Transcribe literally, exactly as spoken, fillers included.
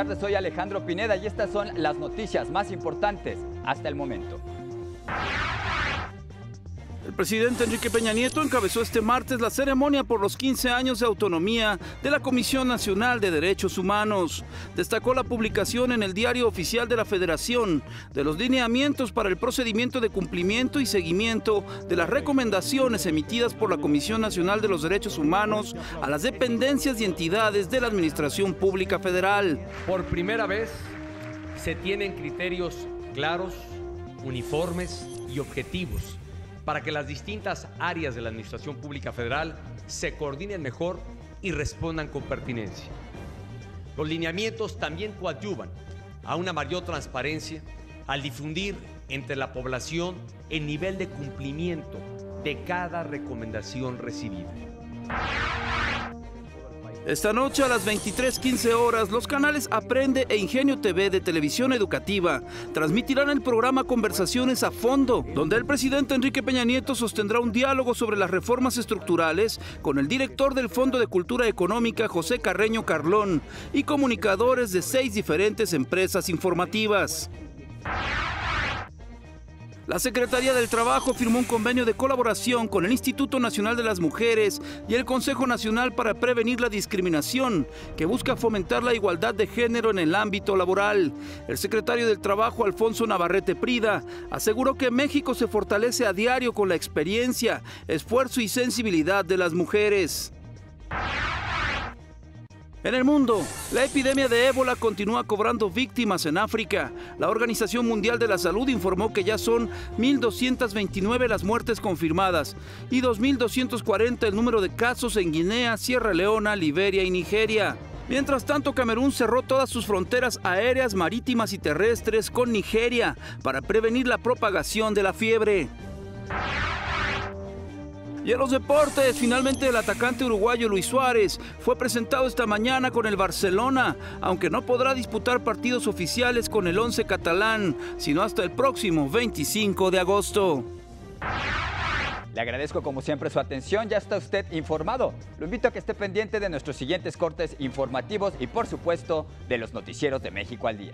tardes, soy Alejandro Pineda y estas son las noticias más importantes hasta el momento. El presidente Enrique Peña Nieto encabezó este martes la ceremonia por los quince años de autonomía de la Comisión Nacional de Derechos Humanos. Destacó la publicación en el Diario Oficial de la Federación de los lineamientos para el procedimiento de cumplimiento y seguimiento de las recomendaciones emitidas por la Comisión Nacional de los Derechos Humanos a las dependencias y entidades de la Administración Pública Federal. Por primera vez se tienen criterios claros, uniformes y objetivos para que las distintas áreas de la Administración Pública Federal se coordinen mejor y respondan con pertinencia. Los lineamientos también coadyuvan a una mayor transparencia al difundir entre la población el nivel de cumplimiento de cada recomendación recibida. Esta noche a las veintitrés quince horas, los canales Aprende e Ingenio T V de Televisión Educativa transmitirán el programa Conversaciones a Fondo, donde el presidente Enrique Peña Nieto sostendrá un diálogo sobre las reformas estructurales con el director del Fondo de Cultura Económica, José Carreño Carlón, y comunicadores de seis diferentes empresas informativas. La Secretaría del Trabajo firmó un convenio de colaboración con el Instituto Nacional de las Mujeres y el Consejo Nacional para Prevenir la Discriminación, que busca fomentar la igualdad de género en el ámbito laboral. El secretario del Trabajo, Alfonso Navarrete Prida, aseguró que México se fortalece a diario con la experiencia, esfuerzo y sensibilidad de las mujeres. En el mundo, la epidemia de ébola continúa cobrando víctimas en África. La Organización Mundial de la Salud informó que ya son mil doscientas veintinueve las muertes confirmadas y dos mil doscientos cuarenta el número de casos en Guinea, Sierra Leona, Liberia y Nigeria. Mientras tanto, Camerún cerró todas sus fronteras aéreas, marítimas y terrestres con Nigeria para prevenir la propagación de la fiebre. Y en los deportes, finalmente el atacante uruguayo Luis Suárez fue presentado esta mañana con el Barcelona, aunque no podrá disputar partidos oficiales con el once catalán, sino hasta el próximo veinticinco de agosto. Le agradezco como siempre su atención, ya está usted informado. Lo invito a que esté pendiente de nuestros siguientes cortes informativos y por supuesto de los noticieros de México al Día.